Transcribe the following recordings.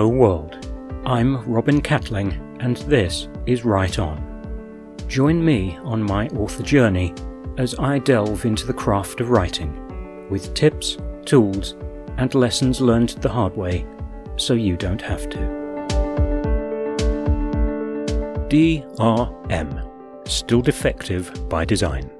Hello world, I'm Robin Catling and this is Write On. Join me on my author journey as I delve into the craft of writing with tips, tools and lessons learned the hard way so you don't have to. DRM, still defective by design.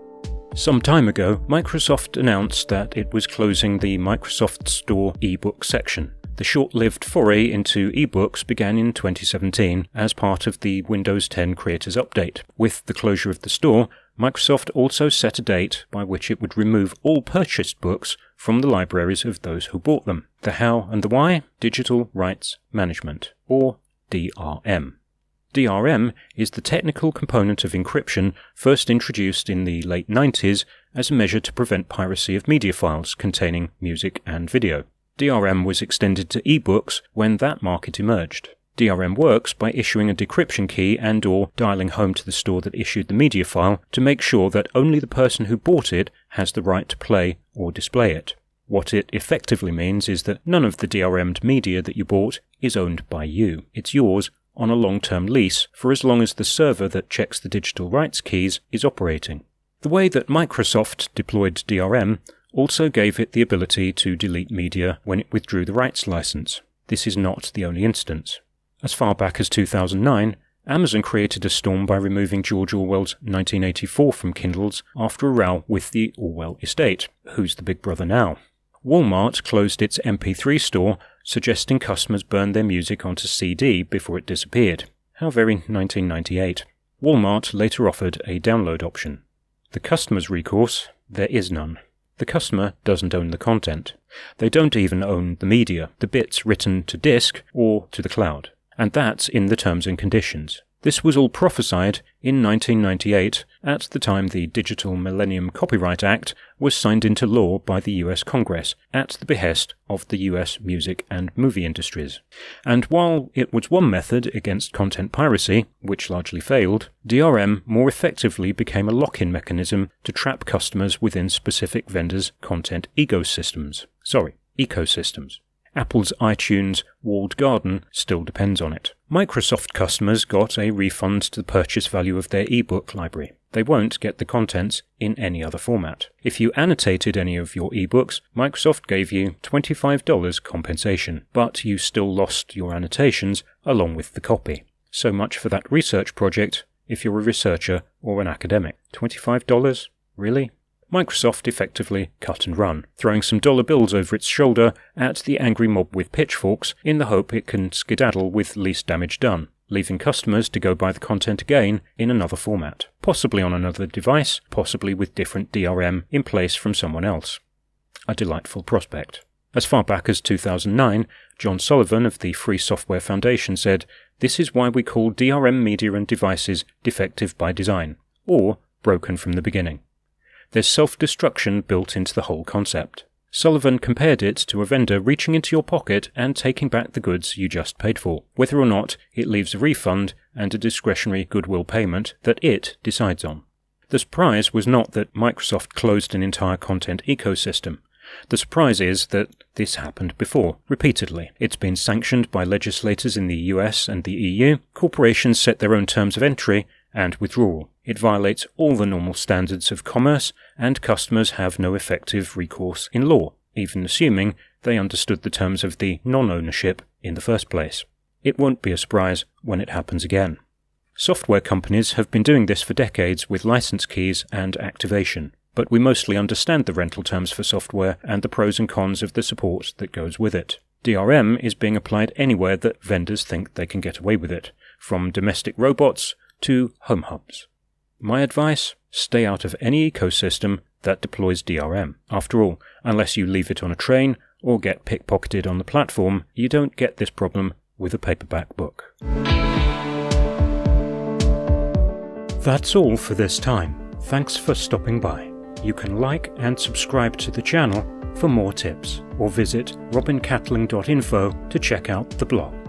Some time ago, Microsoft announced that it was closing the Microsoft Store ebook section. The short-lived foray into ebooks began in 2017 as part of the Windows 10 Creators Update. With the closure of the store, Microsoft also set a date by which it would remove all purchased books from the libraries of those who bought them. The how and the why? Digital Rights Management, or DRM. DRM is the technical component of encryption first introduced in the late 90s as a measure to prevent piracy of media files containing music and video. DRM was extended to ebooks when that market emerged. DRM works by issuing a decryption key and or dialing home to the store that issued the media file to make sure that only the person who bought it has the right to play or display it. What it effectively means is that none of the DRM'd media that you bought is owned by you. It's yours on a long-term lease for as long as the server that checks the digital rights keys is operating. The way that Microsoft deployed DRM also gave it the ability to delete media when it withdrew the rights license. This is not the only instance. As far back as 2009, Amazon created a storm by removing George Orwell's 1984 from Kindles after a row with the Orwell estate. Who's the big brother now? Walmart closed its MP3 store, suggesting customers burn their music onto CD before it disappeared. How very 1998. Walmart later offered a download option. The customer's recourse? There is none. The customer doesn't own the content. They don't even own the media, the bits written to disk or to the cloud. And that's in the terms and conditions. This was all prophesied in 1998 at the time the Digital Millennium Copyright Act was signed into law by the US Congress at the behest of the US music and movie industries. And while it was one method against content piracy, which largely failed, DRM more effectively became a lock-in mechanism to trap customers within specific vendors' content ecosystems. Apple's iTunes walled garden still depends on it. Microsoft customers got a refund to the purchase value of their ebook library. They won't get the contents in any other format. If you annotated any of your ebooks, Microsoft gave you $25 compensation, but you still lost your annotations along with the copy. So much for that research project if you're a researcher or an academic. $25? Really? Microsoft effectively cut and run, throwing some dollar bills over its shoulder at the angry mob with pitchforks in the hope it can skedaddle with least damage done, leaving customers to go buy the content again in another format, possibly on another device, possibly with different DRM in place from someone else. A delightful prospect. As far back as 2009, John Sullivan of the Free Software Foundation said, "This is why we call DRM media and devices defective by design, or broken from the beginning. There's self-destruction built into the whole concept." Sullivan compared it to a vendor reaching into your pocket and taking back the goods you just paid for, whether or not it leaves a refund and a discretionary goodwill payment that it decides on. The surprise was not that Microsoft closed an entire content ecosystem. The surprise is that this happened before, repeatedly. It's been sanctioned by legislators in the US and the EU. Corporations set their own terms of entry and withdrawal. It violates all the normal standards of commerce, and customers have no effective recourse in law, even assuming they understood the terms of the non-ownership in the first place. It won't be a surprise when it happens again. Software companies have been doing this for decades with license keys and activation, but we mostly understand the rental terms for software and the pros and cons of the support that goes with it. DRM is being applied anywhere that vendors think they can get away with it, from domestic robots to home hubs. My advice? Stay out of any ecosystem that deploys DRM. After all, unless you leave it on a train or get pickpocketed on the platform, you don't get this problem with a paperback book. That's all for this time. Thanks for stopping by. You can like and subscribe to the channel for more tips, or visit robincatling.info to check out the blog.